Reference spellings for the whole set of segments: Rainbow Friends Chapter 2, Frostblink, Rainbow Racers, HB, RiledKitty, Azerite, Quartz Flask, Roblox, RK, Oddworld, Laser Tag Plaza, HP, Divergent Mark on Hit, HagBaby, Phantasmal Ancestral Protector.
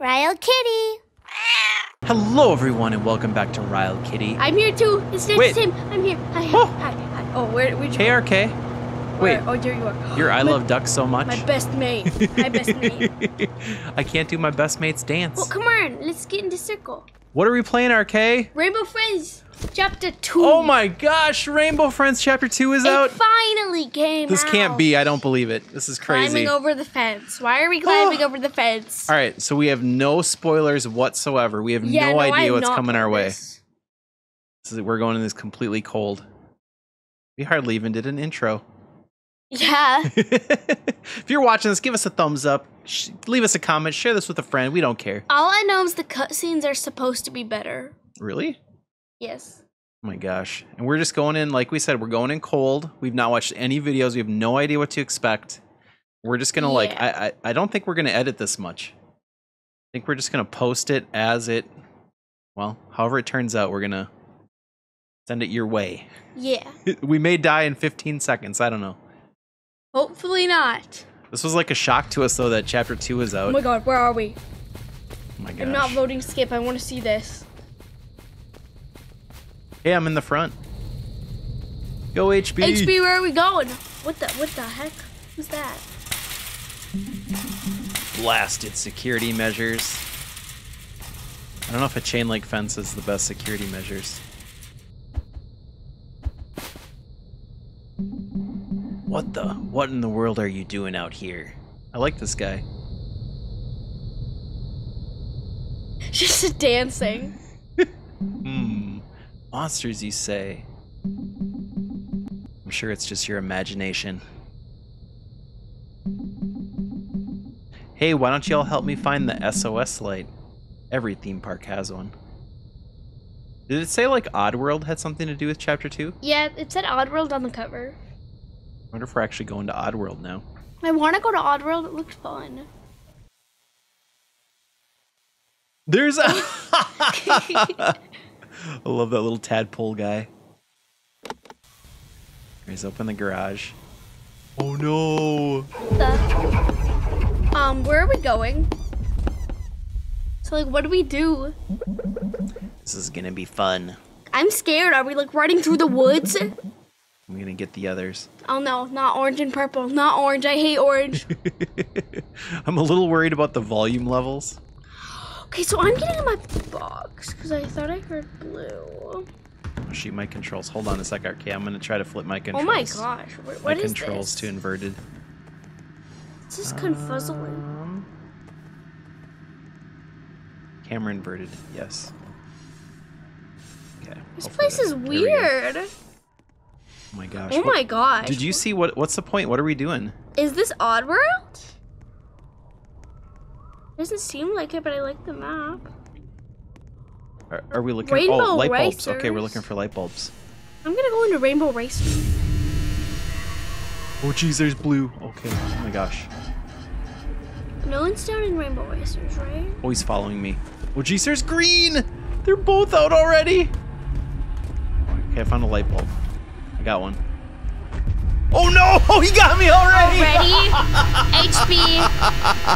RiledKitty. Hello everyone and welcome back to RiledKitty. I'm here too. It's him. I'm here. Hi. Oh, where'd you go? Hey, RK. Wait. Oh, there you are. I love ducks so much. My best mate. I can't do my best mate's dance. Well, come on. Let's get in the circle. What are we playing, RK? Rainbow Friends Chapter 2. Oh my gosh. Rainbow Friends Chapter 2 is out. It finally came out. This can't be. I don't believe it. This is crazy. Climbing over the fence. Why are we climbing over the fence? All right. So we have no spoilers whatsoever. We have no idea what's coming our way. We're going in this completely cold. We hardly even did an intro. Yeah. If you're watching this, give us a thumbs up, leave us a comment, share this with a friend. We don't care. All I know is the cutscenes are supposed to be better. Really? Yes. Oh my gosh. And we're just going in, like we said, we're going in cold. We've not watched any videos. We have no idea what to expect. We're just going to I don't think we're going to edit this much. I think we're just going to post it as it, well, however it turns out, we're going to send it your way. Yeah. We may die in 15 seconds. I don't know. Hopefully not. This was like a shock to us, though, that Chapter 2 is out. Oh my god, where are we? Oh my gosh. I'm not voting skip. I want to see this. Hey, I'm in the front. Go, HB. HB, where are we going? What the heck was that? Blasted security measures. I don't know if a chain link fence is the best security measures. What in the world are you doing out here? I like this guy. Just dancing. Monsters, you say? I'm sure it's just your imagination. Hey, why don't y'all help me find the SOS light? Every theme park has one. Did it say like Oddworld had something to do with Chapter 2? Yeah, it said Oddworld on the cover. I wonder if we're actually going to Oddworld now. I want to go to Oddworld. It looks fun. There's a... I love that little tadpole guy. He's up in the garage. Oh, no. What the... where are we going? So, like, what do we do? This is going to be fun. I'm scared. Are we, like, riding through the woods? I'm going to get the others. Oh, no, not orange and purple. Not orange. I hate orange. I'm a little worried about the volume levels. Okay, so I'm getting in my box because I thought I heard blue. Oh, shoot, my controls. Hold on a sec. Okay, I'm going to try to flip my controls. Oh, my gosh. What is this? My controls too inverted. This is confuzzling. Camera inverted, yes. Okay. This place is weird. Oh my gosh. Oh my gosh. Did you see what's the point? What are we doing? Is this Oddworld? Doesn't seem like it, but I like the map. Are we looking for light bulbs? Okay, we're looking for light bulbs. I'm gonna go into Rainbow Racers. Oh geez, there's blue. Okay. Oh my gosh. No one's down in Rainbow Racers, right? Oh, he's following me. Oh geez, there's green! They're both out already. Okay, I found a light bulb. I got one. Oh no! Oh, he got me already! HP,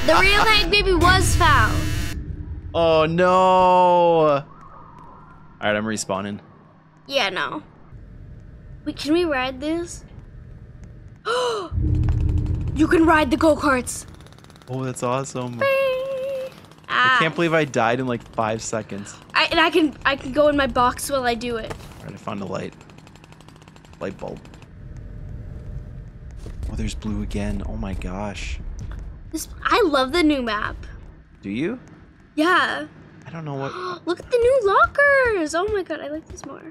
the real HagBaby was found. Oh no! All right, I'm respawning. Yeah, no. Wait, can we ride this? You can ride the go-karts. Oh, that's awesome! I can't believe I died in like 5 seconds. I can go in my box while I do it. All right, I found a light. Light bulb. Oh, there's blue again. Oh my gosh. I love the new map. Do you? Yeah. I don't know what. Look at the new lockers. Oh my god, I like this more.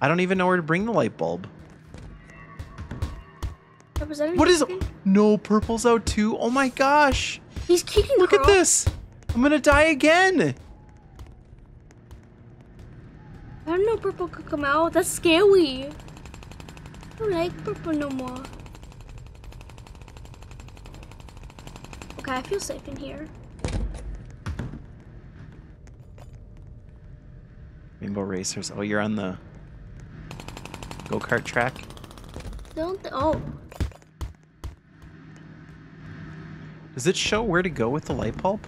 I don't even know where to bring the light bulb. What is? No, purple's out too. Oh my gosh. He's kicking. Look at this. I'm gonna die again. I don't know purple could come out. That's scary. I don't like purple no more. Okay, I feel safe in here. Rainbow Racers. Oh, you're on the go-kart track? Don't. Oh. Does it show where to go with the light bulb?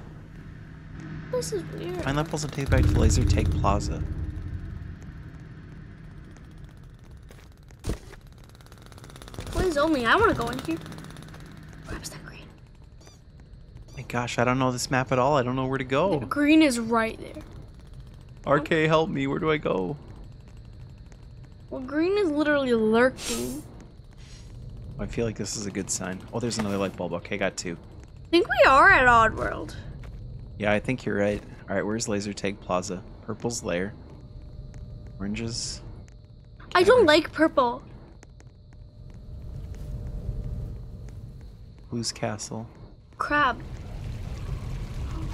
This is weird. Find light bulbs and take back to Laser Tag Plaza. Please only, I want to go in here. Where is that green? My gosh, I don't know this map at all. I don't know where to go. The green is right there. RK, help me. Where do I go? Well, green is literally lurking. I feel like this is a good sign. Oh, there's another light bulb. Okay, got two. I think we are at Oddworld. Yeah, I think you're right. All right, where's Laser Tag Plaza? Purple's lair. Oranges. Okay. I don't like purple. Blue's castle. Crab.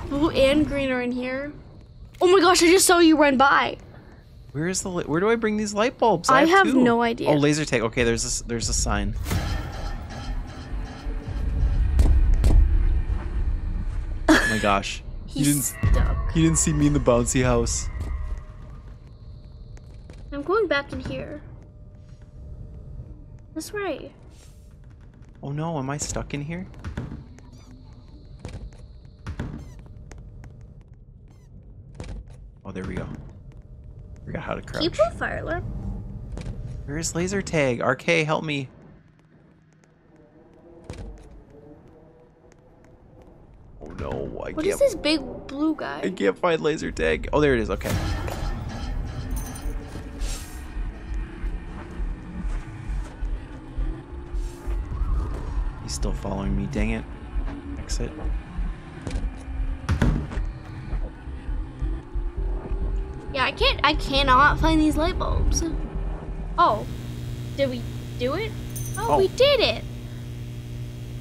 Blue and green are in here. Oh my gosh, I just saw you run by. Where is the where do I bring these light bulbs? I have no idea. Oh, Laser Tag. Okay, there's a sign. Oh my gosh. He didn't see me in the bouncy house. I'm going back in here. This way. Oh no, am I stuck in here? Oh, there we go. Forgot how to crouch. Keep a fire alarm. Where's Laser Tag? RK, help me. Oh no, what is this big blue guy? I can't find Laser Tag. Oh, there it is. Okay. He's still following me. Dang it. Exit. Yeah, I cannot find these light bulbs. Oh, did we do it? Oh, we did it.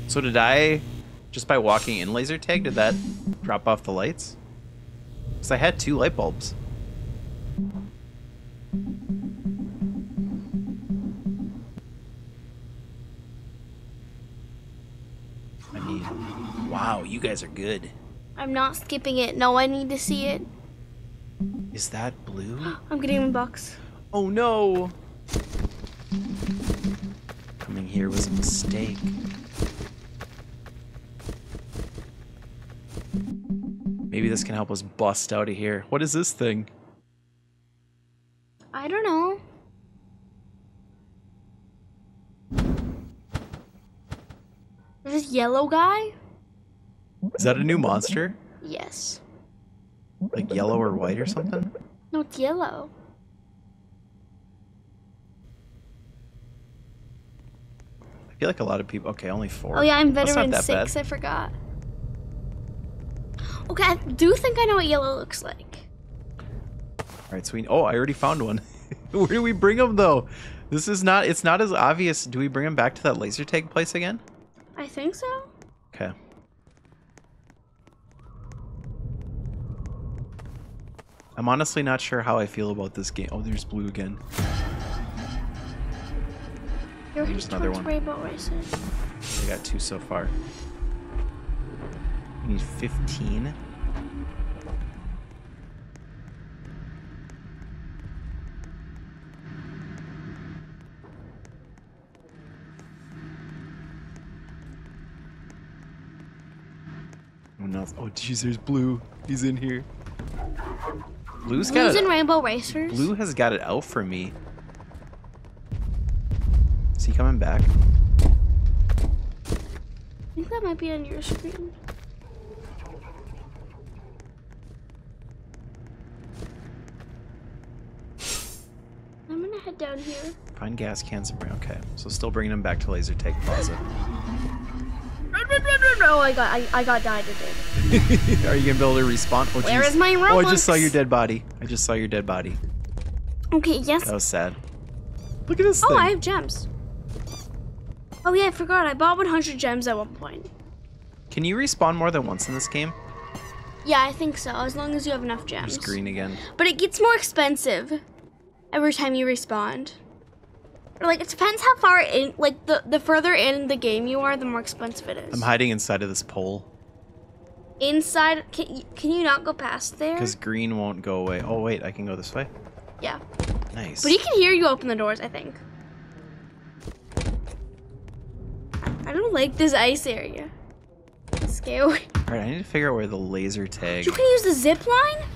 So did I, just by walking in Laser Tag, did that drop off the lights? Because I had two light bulbs. I need, wow, you guys are good. I'm not skipping it. No, I need to see it. Is that blue? I'm getting a box. Oh no! Coming here was a mistake. Maybe this can help us bust out of here. What is this thing? I don't know. This yellow guy? Is that a new monster? Yes. Like yellow or white or something? No, it's yellow. I feel like a lot of people... Okay, only four. Oh yeah, I'm veteran 6. Bad. I forgot. Okay, I do think I know what yellow looks like. Alright, so we... Oh, I already found one. Where do we bring them, though? This is not... It's not as obvious. Do we bring them back to that Laser Tag place again? I think so. Okay. I'm honestly not sure how I feel about this game. Oh, there's blue again. You're headed towards Rainbow Racers. I got two so far. We need 15. Oh no! Oh jeez, there's blue. He's in here. Blue's in Rainbow Racers. Blue has got it out for me. Is he coming back? I think that might be on your screen. I'm gonna head down here. Find gas cans and bring. Okay, so still bringing them back to Laser Tag Plaza. No, I got died today. Are you gonna be able to respawn? Oh, where is my Roblox? Oh, I just saw your dead body. I just saw your dead body. Okay, yes. That was sad. Look at this thing. Oh, I have gems. Oh yeah, I forgot. I bought 100 gems at one point. Can you respawn more than once in this game? Yeah, I think so. As long as you have enough gems. Just green again. But it gets more expensive every time you respawn. Like, it depends how far in, like, the further in the game you are, the more expensive it is. I'm hiding inside of this pole. Inside? Can you not go past there? Because green won't go away. Oh, wait, I can go this way? Yeah. Nice. But he can hear you open the doors, I think. I don't like this ice area. It's scared. Alright, I need to figure out where the laser tag... You can use the zip line?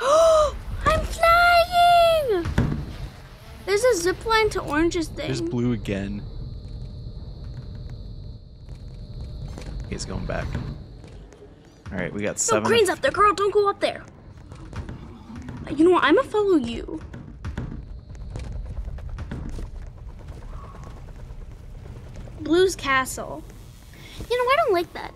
Oh, I'm flying! There's a zip line to Orange's thing. There's blue again. He's going back. Alright, we got seven. No, green's up there, girl. Don't go up there. You know what? I'm gonna follow you. Blue's castle. You know, I don't like that.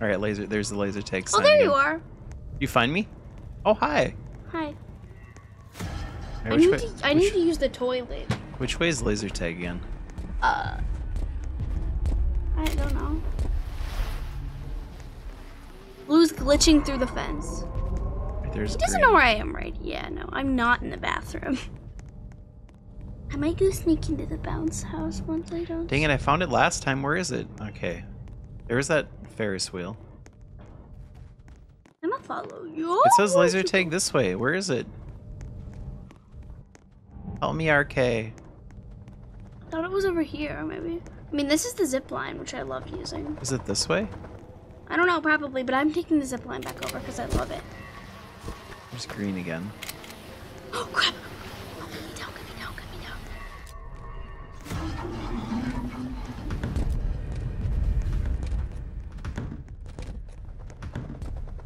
All right, laser. There's the laser tag sign. Oh, there you are. You find me? Oh, hi. Hi. Right, I need to use the toilet. Which way is laser tag again? I don't know. Blue's glitching through the fence. Right, there's. He doesn't know where I am, right? Yeah, no, I'm not in the bathroom. I might go sneak into the bounce house once I don't. Dang it, I found it last time. Where is it? Okay. There was that Ferris wheel. I'm gonna follow you. It says laser tag this way. Where is it? Help me, RK. I thought it was over here, maybe. I mean, this is the zip line, which I love using. Is it this way? I don't know, probably, but I'm taking the zip line back over because I love it. There's green again. Oh, crap.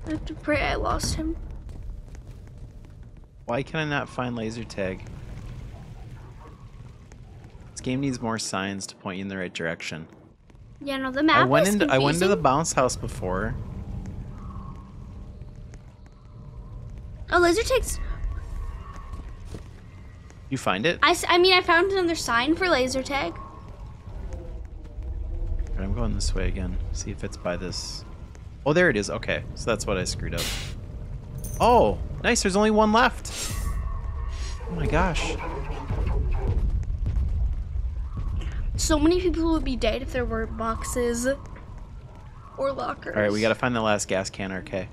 I have to pray I lost him. Why can I not find laser tag? This game needs more signs to point you in the right direction. Yeah, no, the map is confusing. I went into the bounce house before. Oh, laser tag's... You find it? I mean, I found another sign for laser tag. All right, I'm going this way again. See if it's by this... Oh, there it is. Okay, so that's what I screwed up. Oh, nice. There's only one left. Oh my gosh. So many people would be dead if there were boxes or lockers. All right, we got to find the last gas can, RK.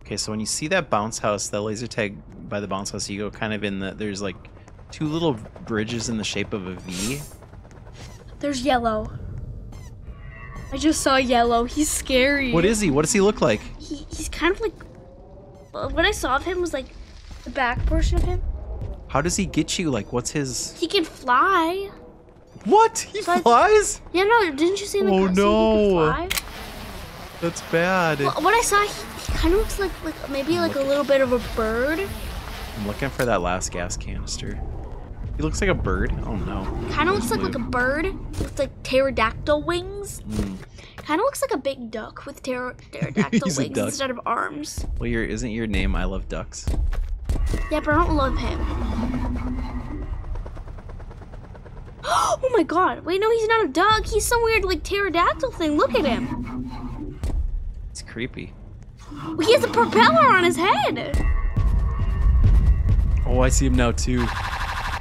Okay, so when you see that bounce house, that laser tag by the bounce house, you go kind of in the... There's like two little bridges in the shape of a V. There's yellow. I just saw yellow. He's scary. What is he? What does he look like? He's kind of like... What I saw of him was like the back portion of him. How does he get you? Like, what's his... He can fly. What? He flies? Yeah, no, didn't you see in the cutscene he could fly? That's bad. Well, what I saw, he kind of looks like maybe like a little bit of a bird. I'm looking for that last gas canister. He looks like a bird. Oh no. Kind of looks like a bird with like pterodactyl wings. Mm. Kind of looks like a big duck with pterodactyl wings instead of arms. Well, isn't your name I Love Ducks? Yeah, but I don't love him. Oh my god. Wait, no, he's not a duck. He's some weird like pterodactyl thing. Look at him. It's creepy. He has a propeller on his head. Oh, I see him now too.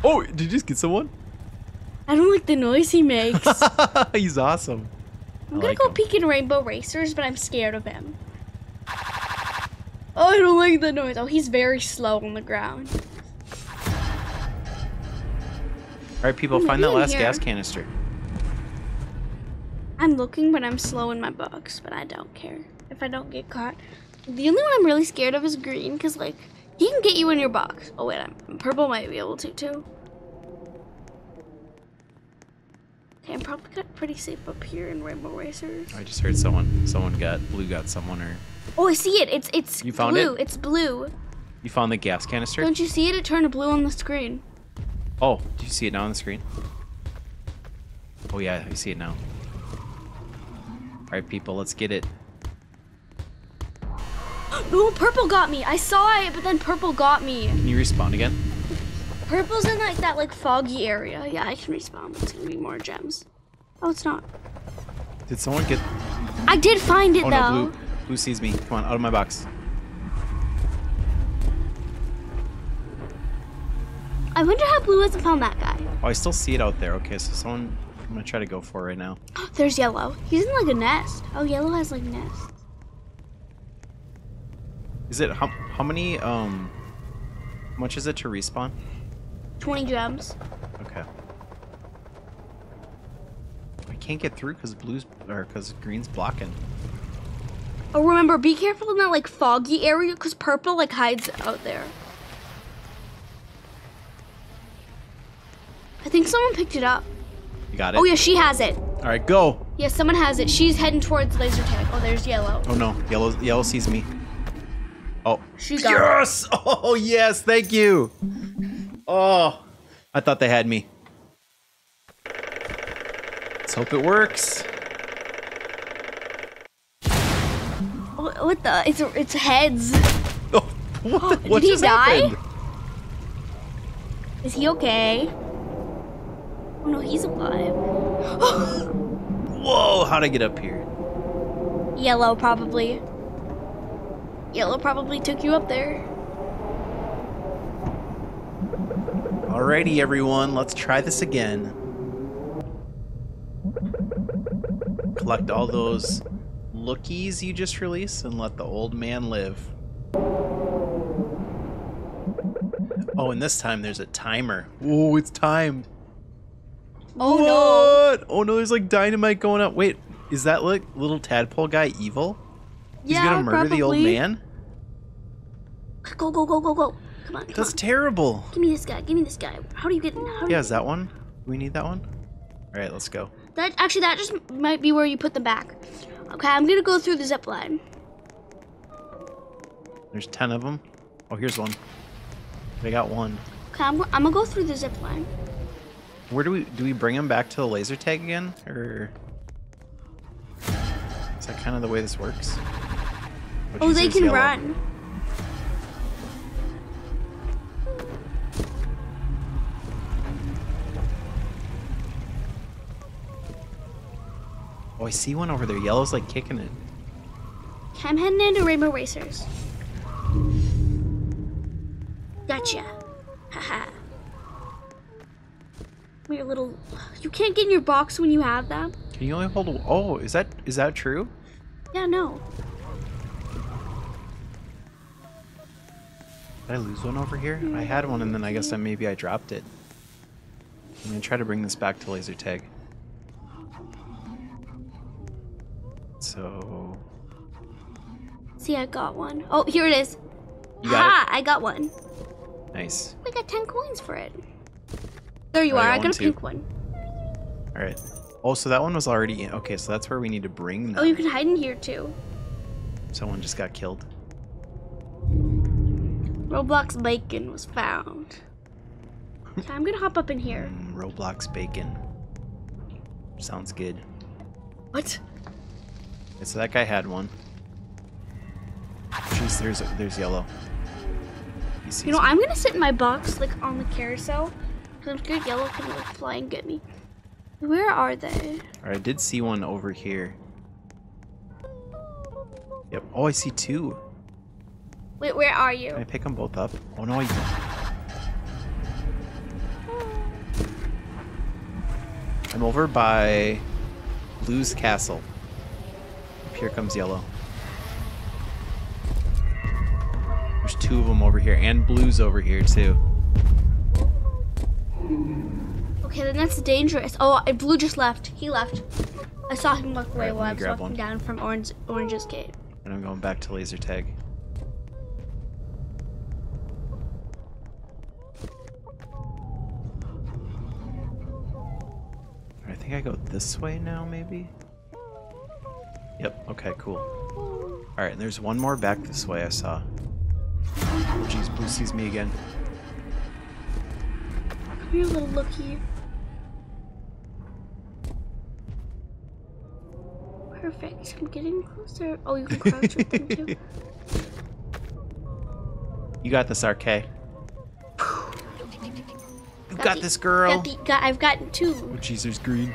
Oh, did you just get someone? I don't like the noise he makes. He's awesome. I'm gonna go peek in Rainbow Racers, but I'm scared of him. Oh, I don't like the noise. Oh, he's very slow on the ground. All right, people, find that last gas canister. I'm looking, but I'm slow in my bugs, but I don't care if I don't get caught. The only one I'm really scared of is green, because, like, he can get you in your box. Oh, wait, purple might be able to, too. Okay, I'm probably got pretty safe up here in Rainbow Racers. I just heard someone. Blue got someone or... Oh, I see it. It's blue. You found it? It's blue. You found the gas canister? Don't you see it? It turned blue on the screen. Oh, do you see it now on the screen? Oh, yeah, I see it now. All right, people, let's get it. No, purple got me. I saw it, but then purple got me. Can you respawn again? Purple's in like that foggy area. Yeah, I can respawn, but it's gonna be more gems. Oh, it's not. Did someone get... I did find it, though. Oh, no, Blue sees me. Come on, out of my box. I wonder how Blue hasn't found that guy. Oh, I still see it out there. Okay, so someone... I'm gonna try to go for it right now. There's yellow. He's in like a nest. Oh, yellow has like nests. Is it how much is it to respawn? 20 gems. Okay. I can't get through because green's blocking. Oh, remember, be careful in that like foggy area because purple like hides out there. I think someone picked it up. You got it? Oh yeah, she has it. All right, go. Yeah, someone has it. She's heading towards laser tag. Oh, there's yellow. Oh no, yellow sees me. Oh, she got it. Yes! Oh yes, thank you. Oh, I thought they had me. Let's hope it works. What the? It's heads. Oh, what? What did he die? Happened? Is he okay? Oh no, he's alive. Whoa, how'd I get up here? Yellow probably. Yellow probably took you up there. Alrighty everyone, let's try this again. Collect all those lookies you just released and let the old man live. Oh, and this time there's a timer. Ooh, it's timed. Oh what? No! Oh no! There's like dynamite going up. Wait, is that like little tadpole guy evil? Yeah, he's gonna murder probably. The old man. Go go go go go! Come on! Come That's on. Terrible. Give me this guy. Give me this guy. How do you get? How do yeah, you... is that one? We need that one. All right, let's go. That just might be where you put them back. Okay, I'm gonna go through the zip line. There's 10 of them. Oh, here's one. They got one. Okay, I'm gonna go through the zip line. Where do we bring him back to the laser tag again, or is that kind of the way this works? Which oh, they can run. Oh, I see one over there. Yellow's like kicking it. I'm heading into Rainbow Racers. Gotcha. Haha. Your little, you can't get in your box when you have them. Can you only hold? Oh, is that true? Yeah, no. Did I lose one over here? I had one, and then I guess maybe I dropped it. I'm gonna try to bring this back to laser tag. So. See, I got one. Oh, here it is. You got it? I got one. Nice. We got 10 coins for it. There you are. I got a pink one. All right. Oh, so that one was already in. Okay, so that's where we need to bring them. Oh, you can hide in here too. Someone just got killed. Roblox bacon was found. Okay, I'm gonna hop up in here. Roblox bacon. Sounds good. What? Okay, so that guy had one. Jeez, there's yellow. You know, I'm gonna sit in my box like on the carousel. I'm scared yellow can like fly and get me. Where are they? All right, I did see one over here. Yep. Oh, I see two. Wait, where are you? Can I pick them both up? Oh no, I don't. I'm over by Blue's Castle. Here comes yellow. There's two of them over here, and Blue's over here too. Okay, then that's dangerous. Oh, Blue just left. He left. I saw him walk away while I was walking down from Orange's Cave. And I'm going back to laser tag. I think I go this way now, maybe? Yep, okay, cool. Alright, and there's one more back this way I saw. Oh jeez, Blue sees me again. Come here, little lookie. Perfect. I'm getting closer. Oh, you can crouch with them too. You got this, RK. You got this, girl. I've gotten two. Oh, jeez, there's green.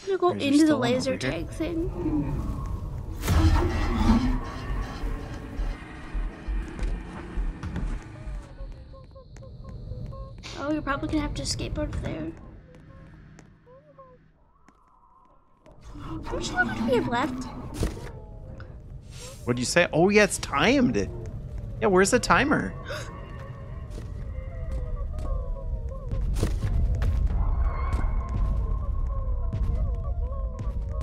I'm gonna go into the laser tag thing. Oh, you're probably gonna have to skateboard there. How much longer do we have left? What'd you say? Oh, yeah, it's timed. Yeah, where's the timer?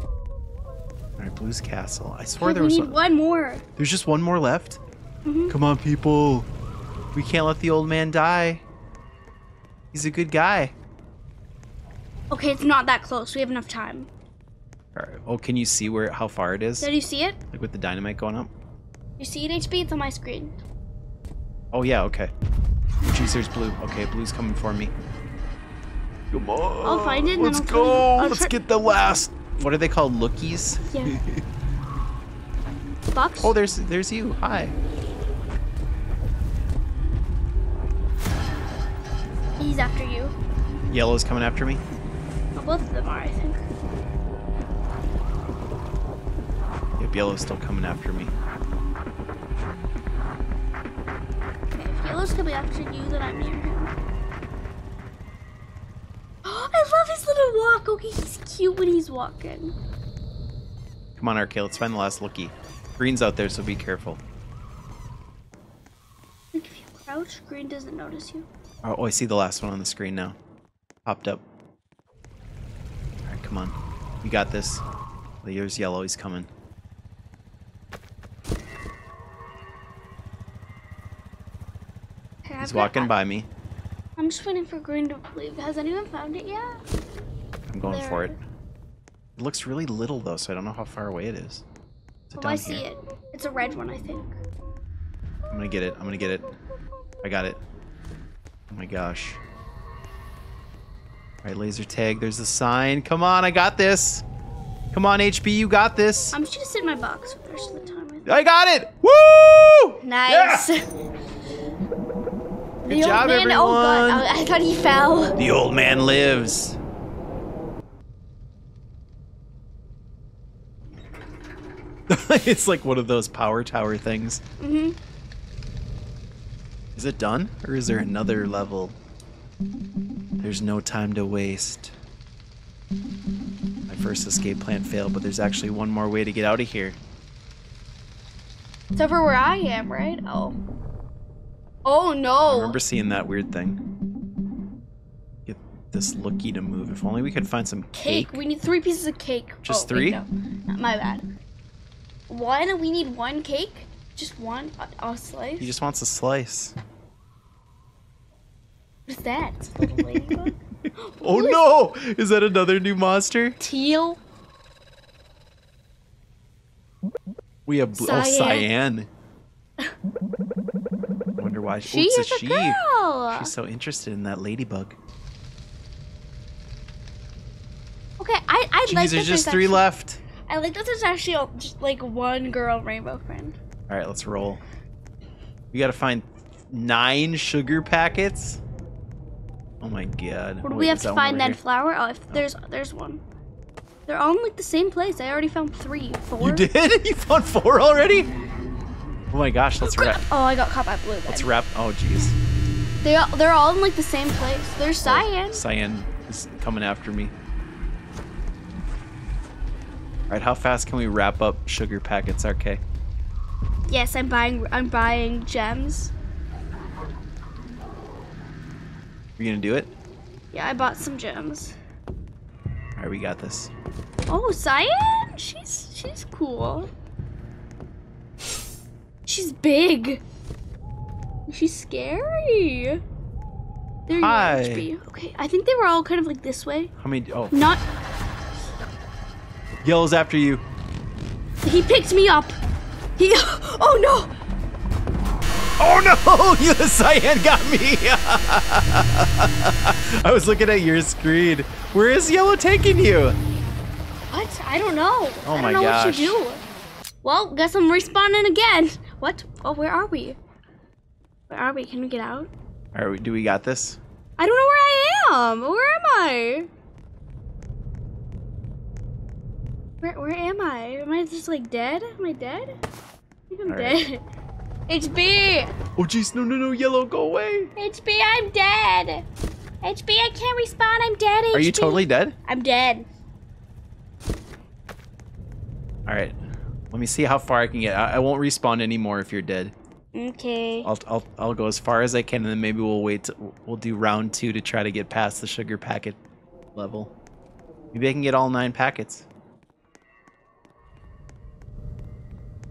All right, Blue's Castle. I swear there was one more. There's just one more left? Mm-hmm. Come on, people. We can't let the old man die. He's a good guy. Okay, it's not that close. We have enough time. All right. Oh, can you see where how far it is? Did you see it? Like with the dynamite going up? You see it, HB? It's on my screen. Oh, yeah, okay. Jeez, there's Blue. Okay, Blue's coming for me. Come on. I'll find it. Let's go. Let's get the last. What are they called? Lookies? Yeah. Bucks? Oh, there's you. Hi. He's after you. Yellow's coming after me. Well, both of them are, I think. Yep, Yellow's still coming after me. Okay, if Yellow's coming after you, then I'm near him. Oh, I love his little walk. Okay, he's cute when he's walking. Come on, RK, let's find the last lookie. Green's out there, so be careful. If you crouch, Green doesn't notice you. Oh, I see the last one on the screen now. Popped up. All right, come on. You got this. Well, here's Yellow. He's coming. Okay, he's walking by me. I'm just waiting for Green to leave. Has anyone found it yet? I'm going for it. It looks really little, though, so I don't know how far away it is. Oh, I see it. It's a red one, I think. I'm going to get it. I'm going to get it. I got it. Oh my gosh. All right, laser tag. There's a sign. Come on, I got this. Come on, HP, you got this. I'm just gonna sit in my box for the rest of the time. I got it. Woo! Nice. Yeah. Good job, everyone. Oh god, I thought he fell. The old man lives. It's like one of those power tower things. Mm-hmm. Is it done, or is there another level? There's no time to waste. My first escape plan failed, but there's actually one more way to get out of here. It's over where I am, right? Oh. Oh no! I remember seeing that weird thing. Get this lookie to move. If only we could find some cake. We need 3 pieces of cake. Just 3? Wait, no. My bad. One? We need 1 cake? Just one? A slice? He just wants a slice. What's that? Oh no! Is that another new monster? Teal. We have blue. Oh, Cyan. I wonder why it's a she. Girl. She's so interested in that ladybug. Okay, I like that. There's just 3 left. I like that there's actually just like one girl rainbow friend. All right, let's roll. We gotta find 9 sugar packets. Oh my god. What do we have to find that flower? Oh, there's one. They're all in like the same place. I already found 3, 4. You did? You found 4 already? Oh my gosh, let's wrap. Oh, I got caught by Blue. Then. Let's wrap. Oh jeez. They're all in like the same place. There's Cyan. Oh, Cyan is coming after me. All right, how fast can we wrap up sugar packets, RK? Yes, I'm buying gems. You gonna do it? Yeah, I bought some gems. Alright, we got this. Oh, Cyan? She's cool. She's big. She's scary. There you are, HB. Okay, I think they were all kind of like this way. How many? Oh. Not. Yellow's after you. He picked me up. Oh no! Oh no! You, Cyan got me! I was looking at your screen. Where is Yellow taking you? What? I don't know. Oh my gosh. I don't know what you do. Well, guess I'm respawning again. What? Oh, where are we? Where are we? Can we get out? All right, do we got this? I don't know where I am. Where am I? Where am I? Am I just like dead? Am I dead? I think I'm dead. HB! Oh jeez, no, no, no, Yellow, go away! HB, I'm dead! HB, I can't respawn, I'm dead, HB! Are you totally dead? I'm dead. Alright, Let me see how far I can get. I won't respawn anymore if you're dead. Okay. I'll go as far as I can, and then maybe we'll wait. We'll do round 2 to try to get past the sugar packet level. Maybe I can get all 9 packets.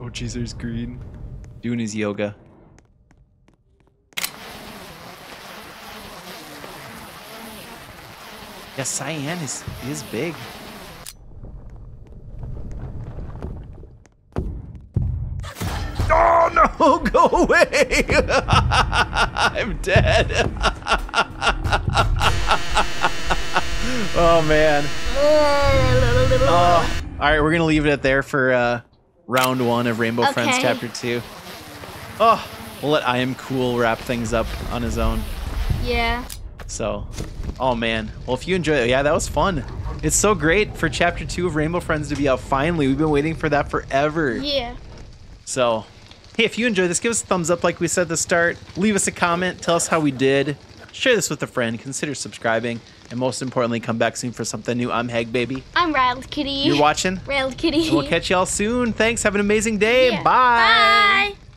Oh, jeez, there's green. Doing his yoga. Yeah, cyan is big. Oh no! Go away! I'm dead. Oh man. All right, we're gonna leave it at there for round 1 of Rainbow Friends Chapter 2. Oh, we'll let I Am Cool wrap things up on his own. Yeah. So. Oh man, well if you enjoyed it, yeah, that was fun. It's so great for Chapter 2 of Rainbow Friends to be out finally. We've been waiting for that forever. Yeah. So, hey, if you enjoyed this, give us a thumbs up like we said at the start. Leave us a comment, tell us how we did. Share this with a friend, consider subscribing, and most importantly, come back soon for something new. I'm HagBaby. I'm RiledKitty. You're watching RiledKitty. We'll catch y'all soon. Thanks, have an amazing day. Yeah. Bye. Bye.